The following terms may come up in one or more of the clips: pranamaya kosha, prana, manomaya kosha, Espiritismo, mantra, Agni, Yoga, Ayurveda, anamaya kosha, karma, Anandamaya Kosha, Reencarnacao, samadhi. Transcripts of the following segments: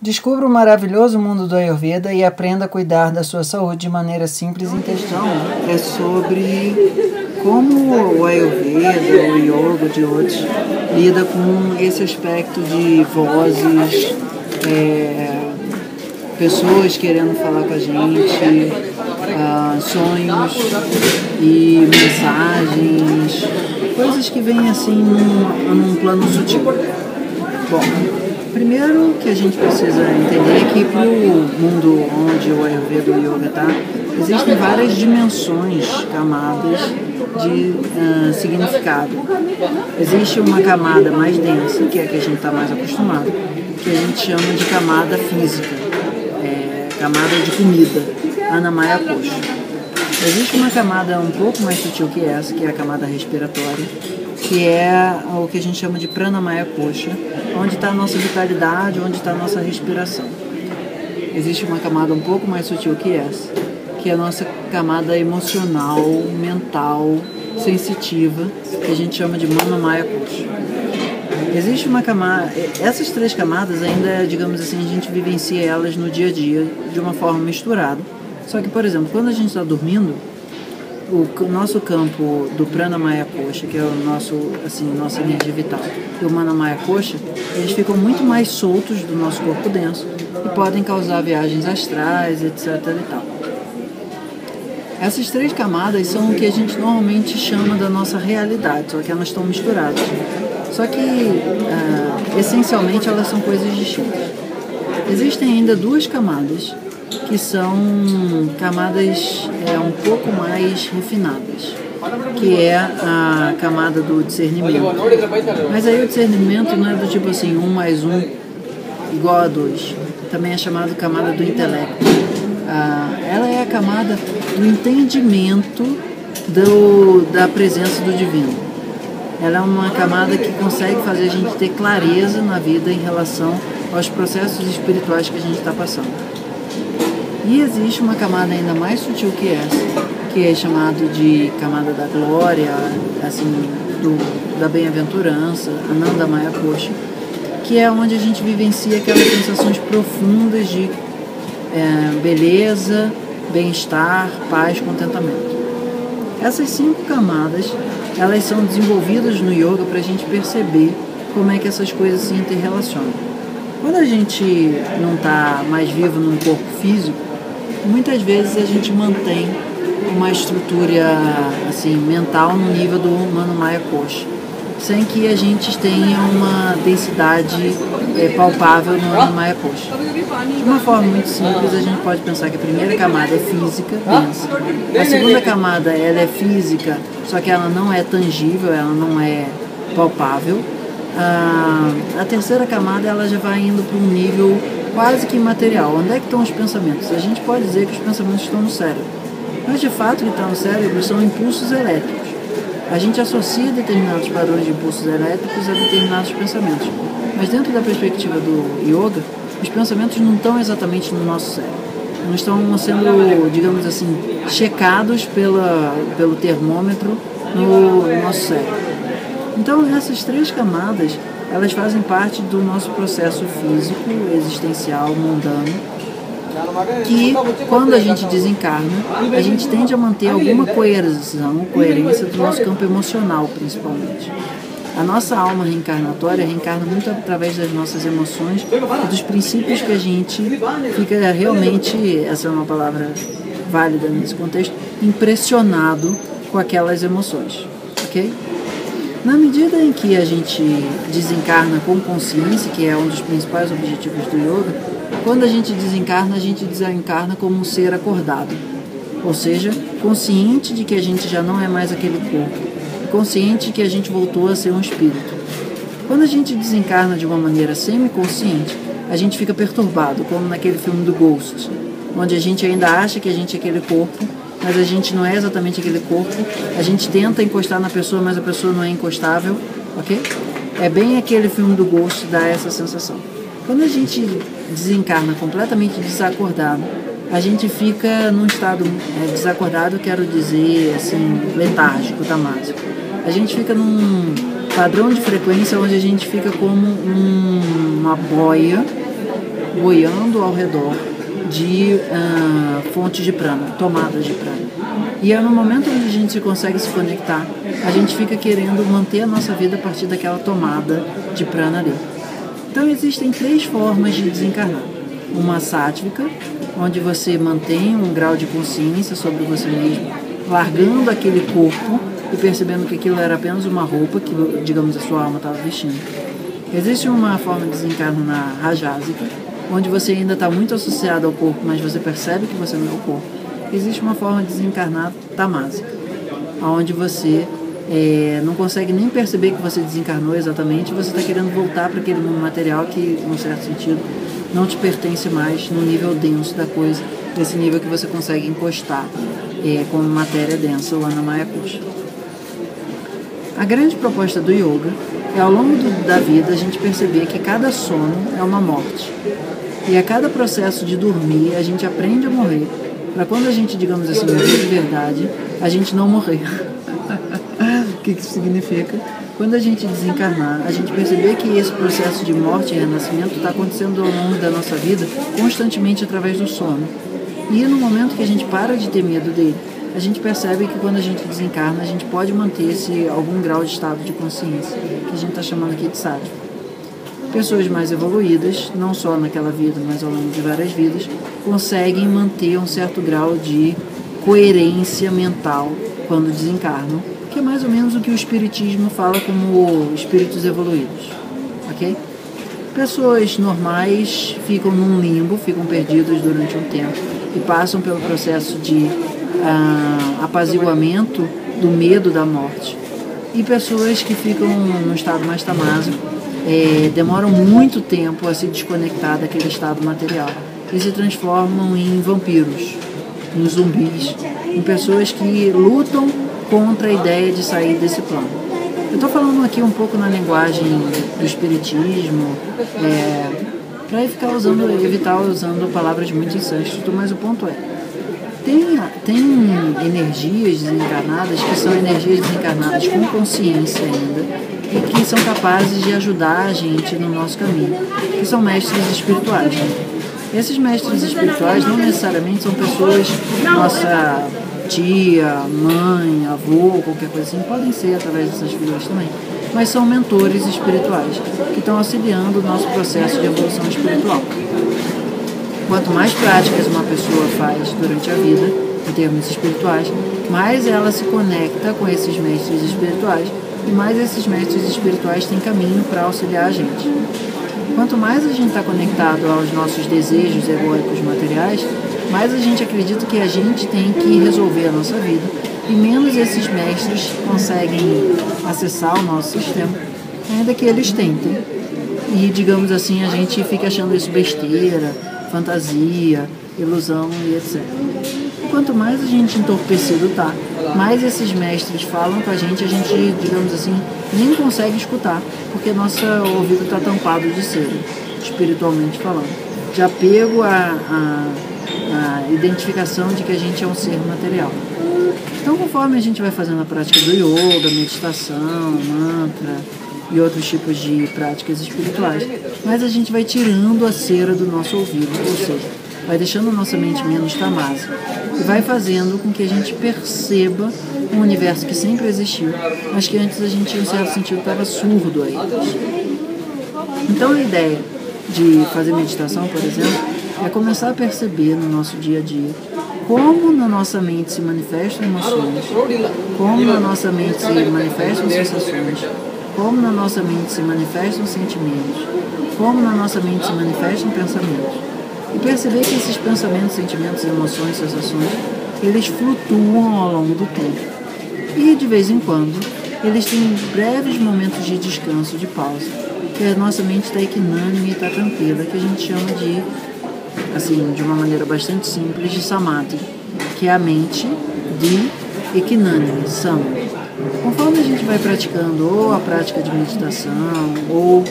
Descubra o maravilhoso mundo do Ayurveda e aprenda a cuidar da sua saúde de maneira simples e inteligente. É sobre como o Ayurveda, o Yoga de hoje, lida com esse aspecto de vozes, pessoas querendo falar com a gente, sonhos e mensagens, coisas que vêm assim num plano sutil. Bom, primeiro que a gente precisa entender é que para o mundo onde o Ayurveda e o Yoga está, existem várias dimensões, camadas de significado. Existe uma camada mais densa, que é a que a gente está mais acostumado, que a gente chama de camada física, camada de comida, anamaya kosha. Existe uma camada um pouco mais sutil que essa, que é a camada respiratória, que é o que a gente chama de pranamaya kosha, onde está a nossa vitalidade, onde está a nossa respiração. Existe uma camada um pouco mais sutil que essa, que é a nossa camada emocional, mental, sensitiva, que a gente chama de manomaya kosha. Existe uma camada... Essas três camadas ainda, digamos assim, a gente vivencia elas no dia a dia de uma forma misturada. Só que, por exemplo, quando a gente está dormindo, o nosso campo do pranamaya kosha, que é o nosso, assim, nossa energia vital, e o manomaya kosha, eles ficam muito mais soltos do nosso corpo denso e podem causar viagens astrais, etc. e tal. Essas três camadas são o que a gente normalmente chama da nossa realidade, só que elas estão misturadas. Só que, essencialmente, elas são coisas distintas. Existem ainda duas camadas, que são camadas um pouco mais refinadas, que é a camada do discernimento. Mas aí o discernimento não é do tipo assim, 1 + 1 = 2. Também é chamado camada do intelecto. Ela é a camada do entendimento da presença do divino. Ela é uma camada que consegue fazer a gente ter clareza na vida em relação aos processos espirituais que a gente está passando. E existe uma camada ainda mais sutil que essa, que é chamado de camada da glória, assim, da bem-aventurança, Anandamaya Kosha, que é onde a gente vivencia aquelas sensações profundas de beleza, bem-estar, paz, contentamento. Essas 5 camadas, elas são desenvolvidas no yoga para a gente perceber como é que essas coisas se interrelacionam. Quando a gente não está mais vivo num corpo físico, muitas vezes a gente mantém uma estrutura assim, mental no nível do manomaya kosha, sem que a gente tenha uma densidade palpável no anamaya kosha. De uma forma muito simples, a gente pode pensar que a primeira camada é física, densa. A segunda camada, ela é física, só que ela não é tangível, ela não é palpável. A terceira camada, ela já vai indo para um nível quase que imaterial. Onde é que estão os pensamentos? A gente pode dizer que os pensamentos estão no cérebro, mas de fato o que está no cérebro são impulsos elétricos. A gente associa determinados padrões de impulsos elétricos a determinados pensamentos. Mas dentro da perspectiva do yoga, os pensamentos não estão exatamente no nosso cérebro. Não estão sendo, digamos assim, checados pelo termômetro no nosso cérebro. Então, essas três camadas, elas fazem parte do nosso processo físico, existencial, mundano, que quando a gente desencarna, a gente tende a manter alguma coerência do nosso campo emocional, principalmente. A nossa alma reencarnatória reencarna muito através das nossas emoções e dos princípios que a gente fica realmente, essa é uma palavra válida nesse contexto, impressionado com aquelas emoções, ok? Na medida em que a gente desencarna com consciência, que é um dos principais objetivos do yoga, quando a gente desencarna como um ser acordado, ou seja, consciente de que a gente já não é mais aquele corpo, consciente de que a gente voltou a ser um espírito. Quando a gente desencarna de uma maneira semi-consciente, a gente fica perturbado, como naquele filme do Ghost, onde a gente ainda acha que a gente é aquele corpo, mas a gente não é exatamente aquele corpo, a gente tenta encostar na pessoa, mas a pessoa não é encostável, ok? É bem aquele filme do Ghost, dá essa sensação. Quando a gente desencarna completamente desacordado, a gente fica num estado desacordado, quero dizer, assim, letárgico, tamásico. A gente fica num padrão de frequência onde a gente fica como uma boia boiando ao redor de fontes de prana, tomadas de prana. E é no momento onde a gente consegue se conectar, a gente fica querendo manter a nossa vida a partir daquela tomada de prana ali. Então existem três formas de desencarnar. Uma sátvica, onde você mantém um grau de consciência sobre você mesmo, largando aquele corpo e percebendo que aquilo era apenas uma roupa que, digamos, a sua alma estava vestindo. Existe uma forma de desencarnar rajásica, onde você ainda está muito associado ao corpo, mas você percebe que você não é o corpo. Existe uma forma de desencarnar tamásica, onde você não consegue nem perceber que você desencarnou exatamente, você está querendo voltar para aquele mundo material que, num certo sentido, não te pertence mais no nível denso da coisa, desse nível que você consegue encostar como matéria densa, o anamaya kosha. A grande proposta do yoga é, ao longo da vida, a gente perceber que cada sono é uma morte. E a cada processo de dormir, a gente aprende a morrer, para quando a gente, digamos assim, morrer de verdade, a gente não morrer. O que isso significa? Quando a gente desencarnar, a gente perceber que esse processo de morte e renascimento está acontecendo ao longo da nossa vida, constantemente através do sono. E no momento que a gente para de ter medo dele, a gente percebe que quando a gente desencarna, a gente pode manter esse algum grau de estado de consciência, que a gente está chamando aqui de sádico. Pessoas mais evoluídas, não só naquela vida, mas ao longo de várias vidas, conseguem manter um certo grau de coerência mental quando desencarnam, que é mais ou menos o que o Espiritismo fala como espíritos evoluídos, ok? Pessoas normais ficam num limbo, ficam perdidas durante um tempo e passam pelo processo de apaziguamento do medo da morte. E pessoas que ficam num estado mais tamásico demoram muito tempo a se desconectar daquele estado material e se transformam em vampiros, em zumbis, em pessoas que lutam contra a ideia de sair desse plano. Eu estou falando aqui um pouco na linguagem do Espiritismo, para evitar usando palavras muito em sânscrito, mas o ponto é, tem energias desencarnadas que são energias desencarnadas com consciência ainda e que são capazes de ajudar a gente no nosso caminho, que são mestres espirituais. Esses mestres espirituais não necessariamente são pessoas, nossa tia, mãe, avô, qualquer coisa assim, podem ser através dessas figuras também, mas são mentores espirituais que estão auxiliando o nosso processo de evolução espiritual. Quanto mais práticas uma pessoa faz durante a vida, em termos espirituais, mais ela se conecta com esses mestres espirituais e mais esses mestres espirituais têm caminho para auxiliar a gente. Quanto mais a gente está conectado aos nossos desejos egóicos materiais, mais a gente acredita que a gente tem que resolver a nossa vida e menos esses mestres conseguem acessar o nosso sistema, ainda que eles tentem. E, digamos assim, a gente fica achando isso besteira, fantasia, ilusão e etc. Quanto mais a gente entorpecido está, mais esses mestres falam com a gente, digamos assim, nem consegue escutar, porque nosso ouvido está tampado de cera, espiritualmente falando. Já pego a identificação de que a gente é um ser material. Então, conforme a gente vai fazendo a prática do yoga, meditação, mantra e outros tipos de práticas espirituais, mas a gente vai tirando a cera do nosso ouvido, ou seja, vai deixando a nossa mente menos tamásica e vai fazendo com que a gente perceba um universo que sempre existiu, mas que antes a gente, em certo sentido, estava surdo a eles. Então a ideia de fazer meditação, por exemplo, é começar a perceber no nosso dia a dia como na nossa mente se manifestam emoções, como na nossa mente se manifestam sensações, como na nossa mente se manifestam sentimentos, como na nossa mente se manifestam pensamentos. E perceber que esses pensamentos, sentimentos, emoções, sensações, eles flutuam ao longo do tempo. E, de vez em quando, eles têm breves momentos de descanso, de pausa, que a nossa mente está equinânime e está tranquila, que a gente chama de, assim, de uma maneira bastante simples, de samadhi, que é a mente de equinânime, samadhi. Conforme a gente vai praticando ou a prática de meditação, ou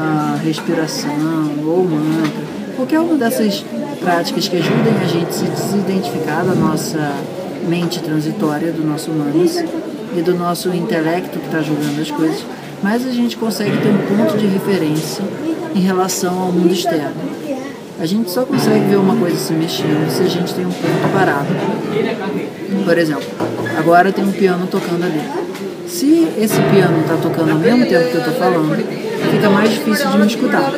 a respiração, ou mantra, qualquer uma dessas práticas que ajudem a gente a se desidentificar da nossa mente transitória, do nosso manas e do nosso intelecto que está julgando as coisas, mas a gente consegue ter um ponto de referência em relação ao mundo externo. A gente só consegue ver uma coisa se mexendo se a gente tem um ponto parado. Por exemplo, agora tem um piano tocando ali. Se esse piano está tocando ao mesmo tempo que eu estou falando, fica mais difícil de me escutar.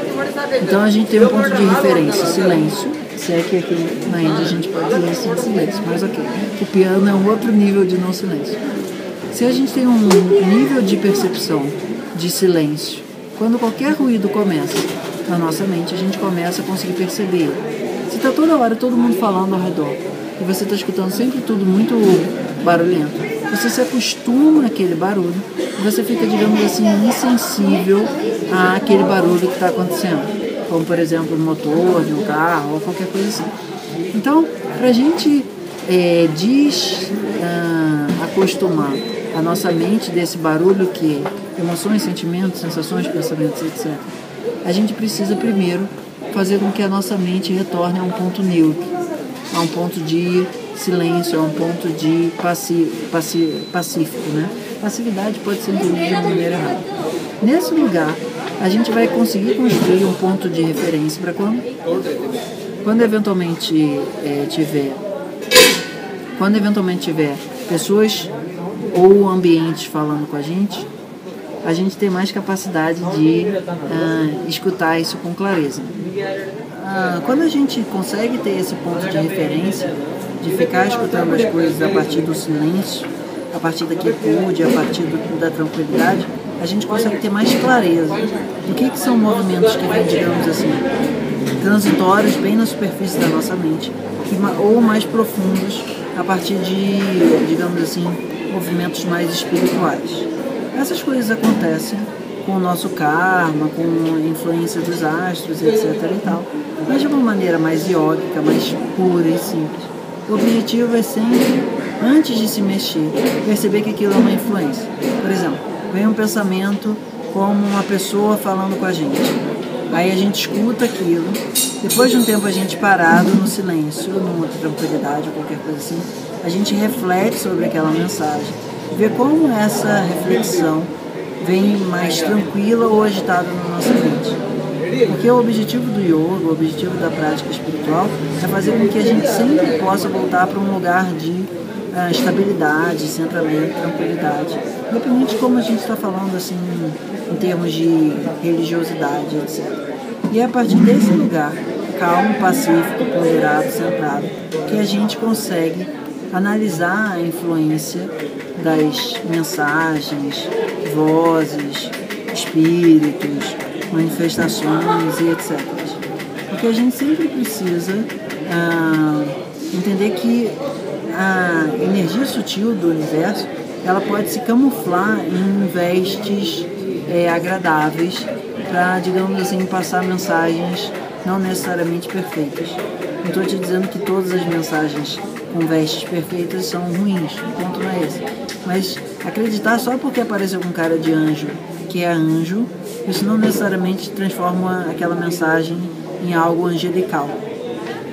Então a gente tem um ponto de referência, silêncio. Se é que aqui na Índia a gente pode dizer assim, silêncio, mas ok. O piano é um outro nível de não silêncio. Se a gente tem um nível de percepção de silêncio, quando qualquer ruído começa na nossa mente, a gente começa a conseguir perceber. Se está toda hora todo mundo falando ao redor e você está escutando sempre tudo muito barulhento, você se acostuma àquele barulho e você fica, digamos assim, insensível àquele barulho que está acontecendo, como, por exemplo, o motor de um carro ou qualquer coisa assim. Então, para a gente acostumar a nossa mente desse barulho que é emoções, sentimentos, sensações, pensamentos, etc., a gente precisa primeiro fazer com que a nossa mente retorne a um ponto neutro, a um ponto de silêncio, é um ponto de pacífico, né? Passividade pode ser entendida de uma maneira errada. Nesse lugar, a gente vai conseguir construir um ponto de referência para quando eventualmente tiver pessoas ou ambientes falando com a gente tem mais capacidade de escutar isso com clareza. Quando a gente consegue ter esse ponto de referência, de ficar escutando as coisas a partir do silêncio, a partir da quietude, a partir da tranquilidade, a gente consegue ter mais clareza do que são movimentos que vêm, digamos assim, transitórios bem na superfície da nossa mente, ou mais profundos a partir de, digamos assim, movimentos mais espirituais. Essas coisas acontecem com o nosso karma, com a influência dos astros, etc. e tal, mas de uma maneira mais iógica, mais pura e simples. O objetivo é sempre, antes de se mexer, perceber que aquilo é uma influência. Por exemplo, vem um pensamento como uma pessoa falando com a gente. Aí a gente escuta aquilo, depois de um tempo a gente parado no silêncio, numa tranquilidade, qualquer coisa assim, a gente reflete sobre aquela mensagem, vê como essa reflexão vem mais tranquila ou agitada na nossa mente. Porque o objetivo do yoga, o objetivo da prática espiritual é fazer com que a gente sempre possa voltar para um lugar de estabilidade, centramento, tranquilidade. Independente de como a gente está falando assim, em termos de religiosidade, etc. E é a partir desse lugar, calmo, pacífico, ponderado, centrado, que a gente consegue analisar a influência das mensagens, vozes, espíritos, manifestações e etc. Porque a gente sempre precisa entender que a energia sutil do universo, ela pode se camuflar em vestes agradáveis para, digamos assim, passar mensagens não necessariamente perfeitas. Não estou te dizendo que todas as mensagens com vestes perfeitas são ruins, o ponto não é esse. Mas acreditar só porque apareceu com cara de anjo que é anjo, isso não necessariamente transforma aquela mensagem em algo angelical.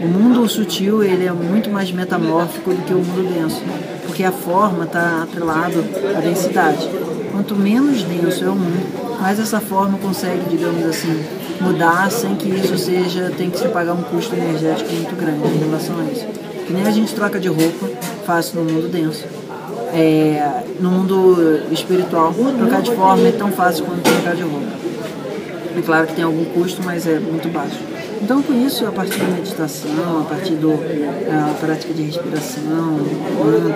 O mundo sutil, ele é muito mais metamórfico do que o mundo denso, porque a forma está atrelada à densidade. Quanto menos denso é o mundo, mais essa forma consegue, digamos assim, mudar sem que isso seja, tem que se pagar um custo energético muito grande em relação a isso. Que nem a gente troca de roupa fácil no mundo denso. No mundo espiritual, trocar de forma é tão fácil quanto trocar de roupa. É claro que tem algum custo, mas é muito baixo. Então, com isso, a partir da meditação, a partir da prática de respiração,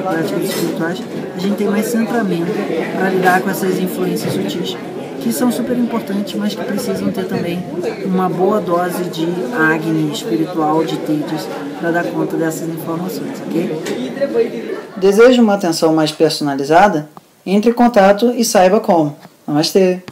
práticas espirituais, a gente tem mais centramento para lidar com essas influências sutis, que são super importantes, mas que precisam ter também uma boa dose de Agni espiritual, de Tejas, para dar conta dessas informações, ok? Deseja uma atenção mais personalizada? Entre em contato e saiba como. Namastê!